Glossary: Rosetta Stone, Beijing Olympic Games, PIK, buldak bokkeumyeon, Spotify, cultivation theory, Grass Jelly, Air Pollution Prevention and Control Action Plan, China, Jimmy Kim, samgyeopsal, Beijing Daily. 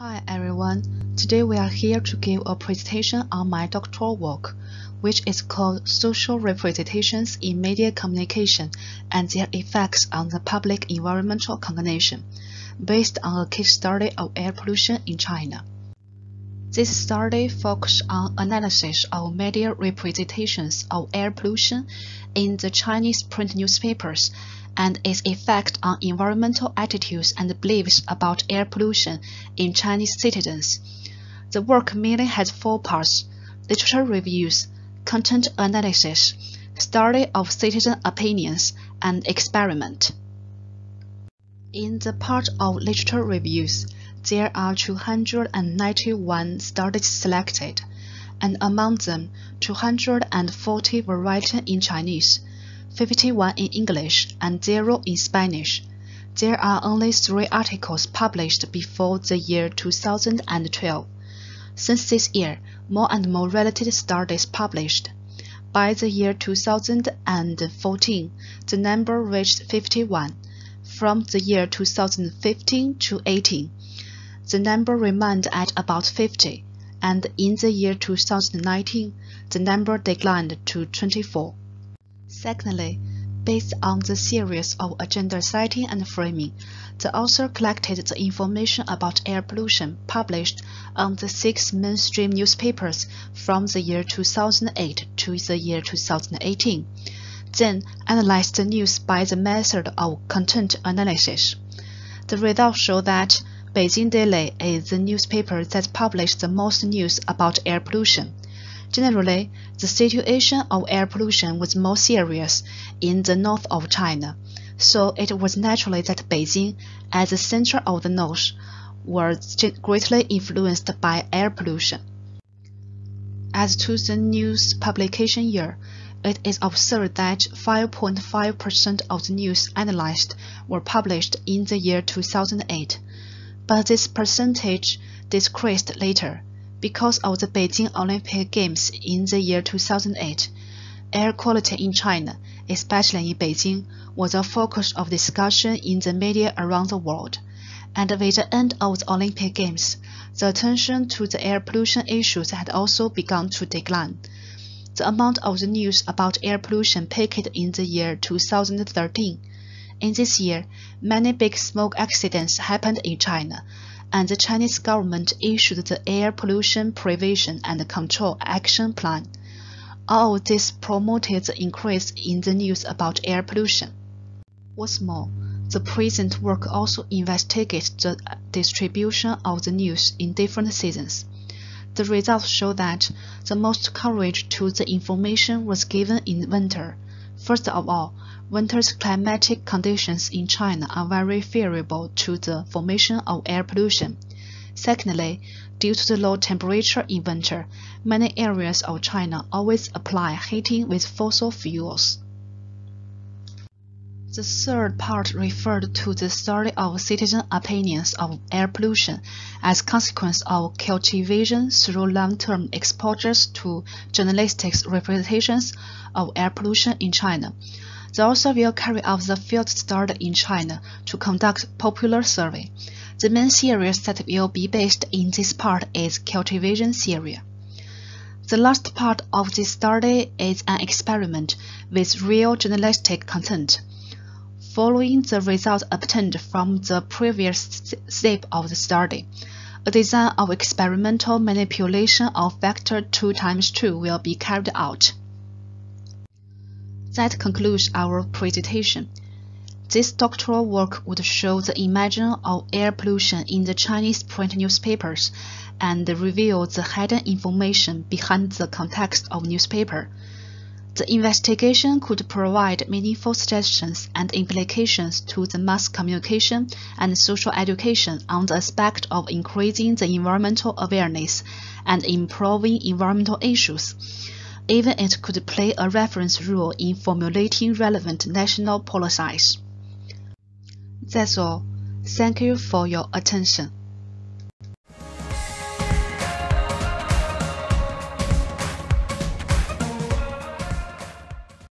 Hi everyone, today we are here to give a presentation on my doctoral work, which is called Social Representations in Media Communication and Their Effects on the Public Environmental Cognition, based on a case study of air pollution in China. This study focused on analysis of media representations of air pollution in the Chinese print newspapers and its effect on environmental attitudes and beliefs about air pollution in Chinese citizens. The work mainly has four parts: literature reviews, content analysis, study of citizen opinions, and experiment. In the part of literature reviews, there are 291 studies selected, and among them, 240 were written in Chinese, 51 in English, and 0 in Spanish. There are only 3 articles published before the year 2012. Since this year, more and more related studies published. By the year 2014, the number reached 51. From the year 2015 to 18, the number remained at about 50, and in the year 2019, the number declined to 24. Secondly, based on the series of agenda setting and framing, the author collected the information about air pollution published on the 6 mainstream newspapers from the year 2008 to the year 2018, then analyzed the news by the method of content analysis. The results show that Beijing Daily is the newspaper that published the most news about air pollution. Generally, the situation of air pollution was more serious in the north of China, so it was natural that Beijing, as the center of the north, was greatly influenced by air pollution. As to the news publication year, it is observed that 5.5% of the news analyzed were published in the year 2008. But this percentage decreased later. Because of the Beijing Olympic Games in the year 2008, air quality in China, especially in Beijing, was a focus of discussion in the media around the world. And with the end of the Olympic Games, the attention to the air pollution issues had also begun to decline. The amount of the news about air pollution peaked in the year 2013. In this year, many big smoke accidents happened in China, and the Chinese government issued the Air Pollution Prevention and Control Action Plan. All of this promoted the increase in the news about air pollution. What's more, the present work also investigates the distribution of the news in different seasons. The results show that the most coverage to the information was given in winter. First of all, winter's climatic conditions in China are very favorable to the formation of air pollution. Secondly, due to the low temperature in winter, many areas of China always apply heating with fossil fuels. The third part referred to the study of citizen opinions of air pollution as consequence of cultivation through long-term exposures to journalistic representations of air pollution in China. The author will carry out the field study in China to conduct popular survey. The main series that will be based in this part is cultivation theory. The last part of this study is an experiment with real journalistic content. Following the results obtained from the previous step of the study, a design of experimental manipulation of factor 2 × 2 will be carried out. That concludes our presentation. This doctoral work would show the imagine of air pollution in the Chinese print newspapers and reveal the hidden information behind the context of newspaper. The investigation could provide meaningful suggestions and implications to the mass communication and social education on the aspect of increasing the environmental awareness and improving environmental issues. Even it could play a reference role in formulating relevant national policies. That's all. Thank you for your attention.